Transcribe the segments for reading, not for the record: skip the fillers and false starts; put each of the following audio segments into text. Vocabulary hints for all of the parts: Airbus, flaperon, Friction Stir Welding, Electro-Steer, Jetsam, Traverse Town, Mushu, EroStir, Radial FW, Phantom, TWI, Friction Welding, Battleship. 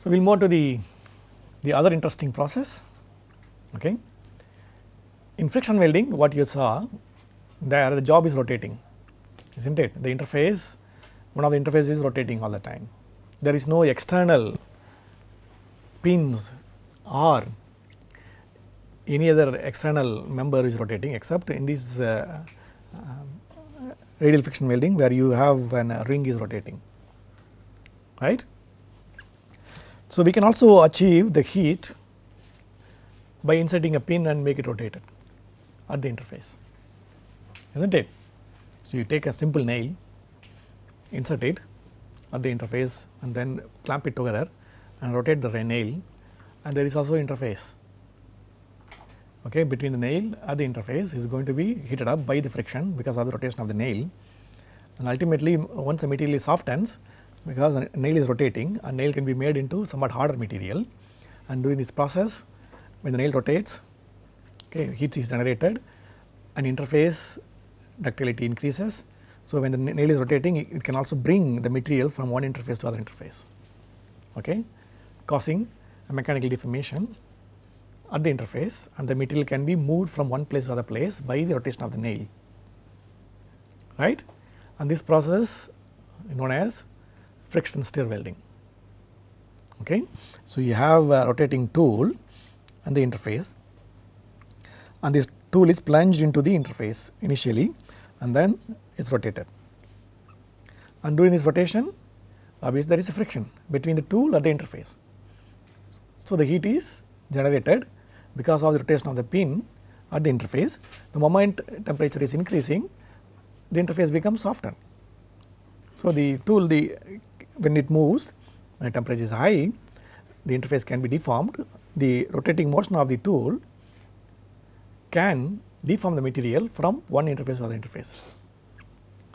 So, we will move to the other interesting process. Okay. In friction welding, what you saw there, the job is rotating, is not it? The interface, one of the interfaces is rotating all the time. There is no external pins or any other external member is rotating, except in this radial friction welding where you have an ring is rotating, right. So, we can also achieve the heat by inserting a pin and make it rotated at the interface, is not it. So, you take a simple nail, insert it at the interface and then clamp it together and rotate the nail, and there is also interface, okay, between the nail and the interface is going to be heated up by the friction because of the rotation of the nail, and ultimately once the material is softens, because the nail is rotating, a nail can be made into somewhat harder material, and during this process when the nail rotates, okay, heat is generated and interface ductility increases. So, when the nail is rotating, it can also bring the material from one interface to other interface, okay, causing a mechanical deformation at the interface, and the material can be moved from one place to other place by the rotation of the nail, right. And this process is known as friction stir welding, okay. So, you have a rotating tool and the interface, and this tool is plunged into the interface initially and then it is rotated, and during this rotation obviously there is a friction between the tool and the interface. So, the heat is generated because of the rotation of the pin at the interface. The moment temperature is increasing, the interface becomes softened. So, the tool, when it moves, when temperature is high, the interface can be deformed. The rotating motion of the tool can deform the material from one interface to other interface,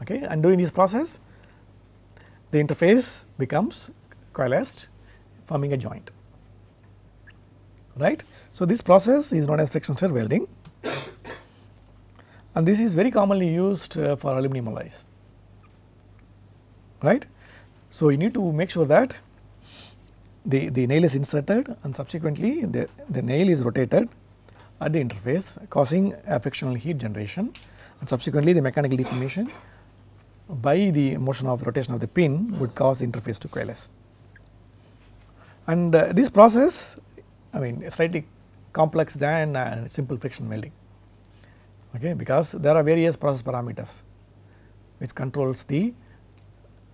okay, and during this process the interface becomes coalesced, forming a joint, right. So, this process is known as friction stir welding and this is very commonly used for aluminum alloys, right. So, you need to make sure that the nail is inserted and subsequently the nail is rotated at the interface, causing a frictional heat generation and subsequently the mechanical deformation by the motion of rotation of the pin would cause the interface to coalesce. And this process, I mean, slightly complex than simple friction welding, okay, because there are various process parameters which controls the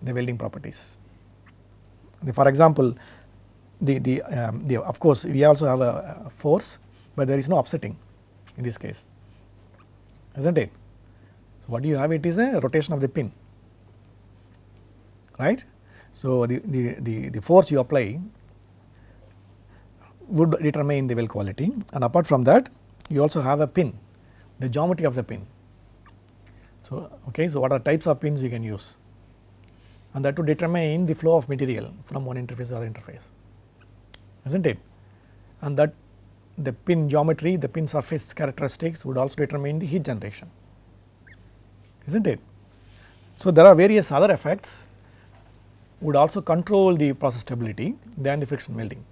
welding properties. For example, of course, we also have a force, but there is no offsetting in this case, is not it. So, what you have, it is a rotation of the pin, right. So, the force you apply would determine the weld quality, and apart from that you also have a pin, the geometry of the pin. So, okay, so what are types of pins you can use, and that would determine the flow of material from one interface to other interface, is not it. And that the pin geometry, the pin surface characteristics would also determine the heat generation, is not it. So, there are various other effects would also control the process stability than the friction welding.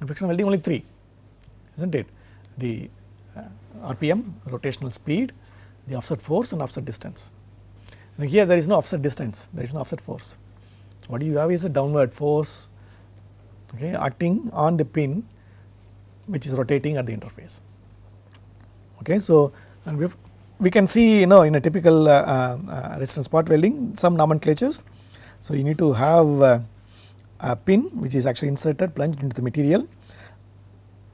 In friction welding only 3, is not it, the RPM, rotational speed, the offset force and offset distance. And here there is no offset distance, there is no offset force. What you have is a downward force, okay, acting on the pin which is rotating at the interface, okay. So, and we can see, you know, in a typical resistance part welding some nomenclatures. So, you need to have a pin which is actually inserted, plunged into the material,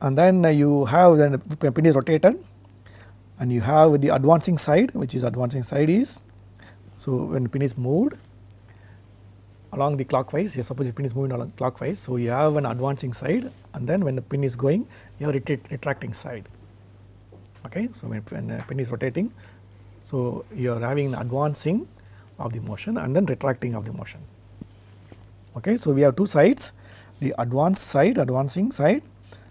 and then you have, then the pin is rotated, and you have the advancing side, which is advancing side is, so when the pin is moved along the clockwise, yes, suppose the pin is moving along clockwise, so you have an advancing side, and then when the pin is going, you have retracting side, okay. So, when the pin is rotating, so you are having an advancing of the motion and then retracting of the motion, okay. So, we have two sides, the advanced side, advancing side,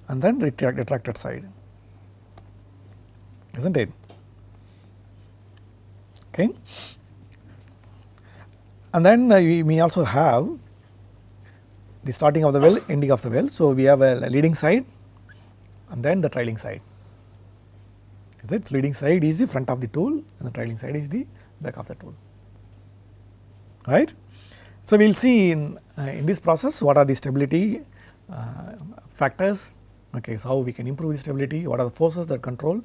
and then retracted side, is not it, okay. And then we may also have the starting of the well, ending of the well. So, we have a leading side and then the trailing side. Is it? So, leading side is the front of the tool and the trailing side is the back of the tool, right. So, we will see in this process what are the stability factors, okay. So, how we can improve the stability, what are the forces that control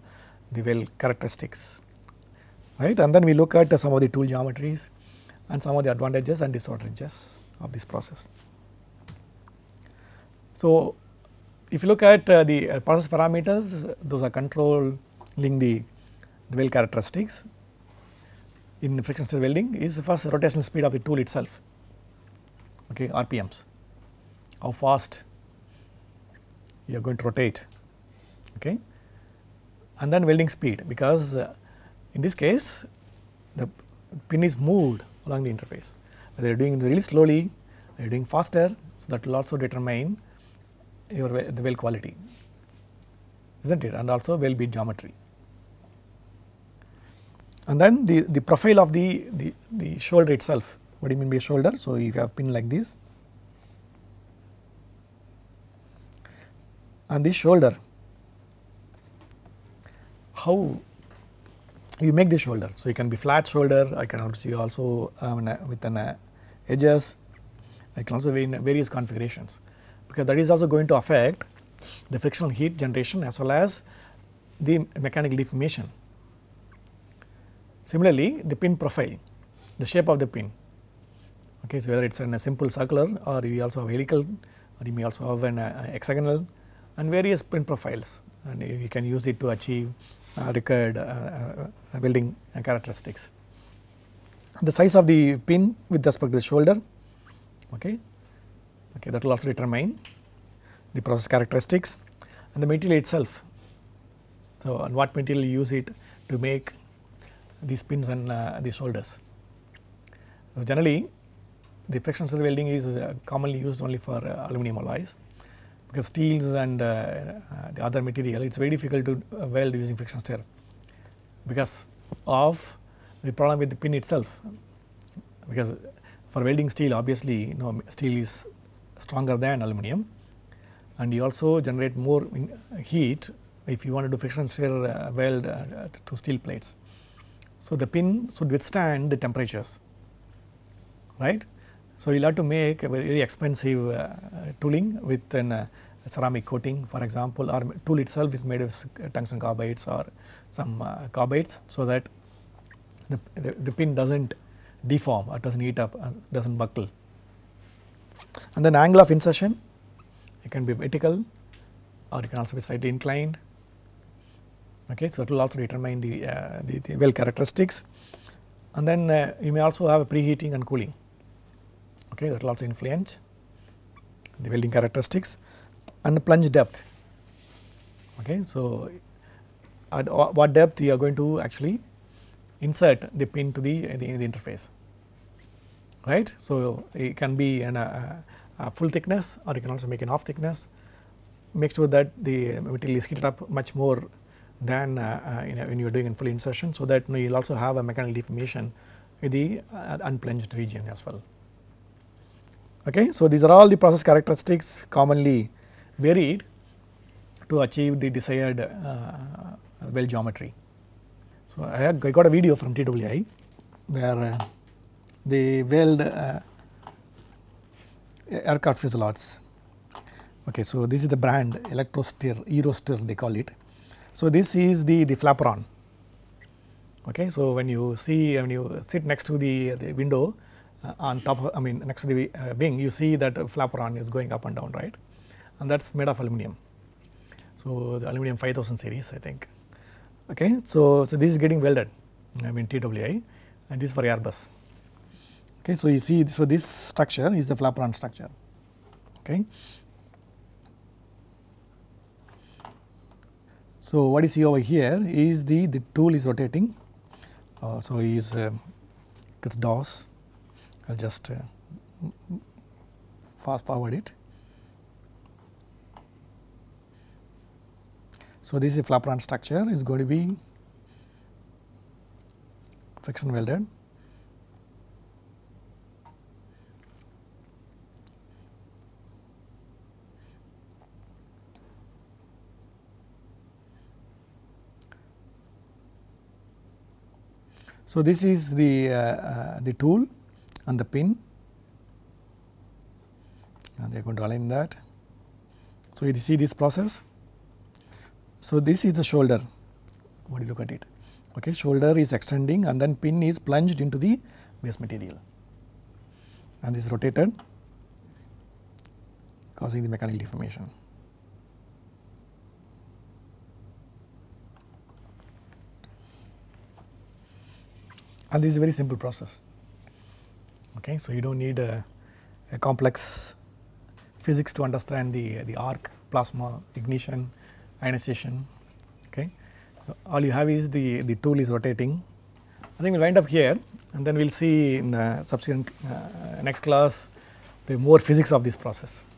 the well characteristics, right. And then we look at some of the tool geometries and some of the advantages and disadvantages of this process. So, if you look at the process parameters, those are controlling the well characteristics in friction stir welding is first rotational speed of the tool itself. Okay, RPMs, how fast you are going to rotate, okay, and then welding speed, because in this case the pin is moved along the interface. Whether you are doing really slowly, you are doing faster, so that will also determine your the weld quality, isn't it, and also weld bead geometry. And then the profile of the shoulder itself. What do you mean by shoulder? So, if you have pin like this and this shoulder, how you make the shoulder? So, you can be flat shoulder, I can also with an edges, I can also be in various configurations, because that is also going to affect the frictional heat generation as well as the mechanical deformation. Similarly, the pin profile, the shape of the pin. Okay, so whether it is in a simple circular, or you also have helical, or you may also have an hexagonal, and various pin profiles, and you can use it to achieve required welding characteristics. The size of the pin with respect to the shoulder, okay, that will also determine the process characteristics, and the material itself. So, and what material you use it to make these pins and the shoulders. So, generally, the friction stir welding is commonly used only for aluminum alloys, because steels and the other material, it is very difficult to weld using friction stir because of the problem with the pin itself. Because for welding steel, obviously, you know, steel is stronger than aluminum, and you also generate more heat if you want to do friction stir weld to steel plates. So, the pin should withstand the temperatures, right. So, you will have to make a very expensive tooling with an ceramic coating, for example, or tool itself is made of tungsten carbides or some carbides, so that the pin does not deform or does not eat up, does not buckle. And then angle of insertion, it can be vertical or it can also be slightly inclined, okay. So, it will also determine the well characteristics, and then you may also have a preheating and cooling. Okay, that will also influence the welding characteristics, and the plunge depth. Okay, so at what depth you are going to actually insert the pin to the interface, right? So it can be a full thickness, or you can also make an half thickness. Make sure that the material is heated up much more than when you are doing in full insertion, so that you will also have a mechanical deformation with the unplunged region as well. Okay, so these are all the process characteristics commonly varied to achieve the desired well geometry. So, I got a video from TWI where they weld aircraft fuselages. Okay, so this is the brand Electro-Steer, EroStir they call it. So, this is the flaperon. Okay, so when you see, when you sit next to the window, on top of, I mean next to the wing, you see that flaperon is going up and down, right, and that is made of aluminum. So, the aluminum 5000 series I think. Okay, so this is getting welded, I mean TWI, and this is for Airbus. Okay, so you see, so this structure is the flaperon structure. Okay. So, what you see over here is the tool is rotating, so is its DOS. I will just fast forward it. So, this is a flaperon structure is going to be friction welded. So, this is the tool and the pin, and they are going to align that. So, you see this process. So, this is the shoulder, what do you look at it, okay, shoulder is extending and then pin is plunged into the base material and this is rotated, causing the mechanical deformation. And this is a very simple process, okay. So, you do not need a complex physics to understand the arc, plasma, ignition, ionization, okay. So, all you have is the tool is rotating. I think we will wind up here and then we will see in subsequent next class the more physics of this process.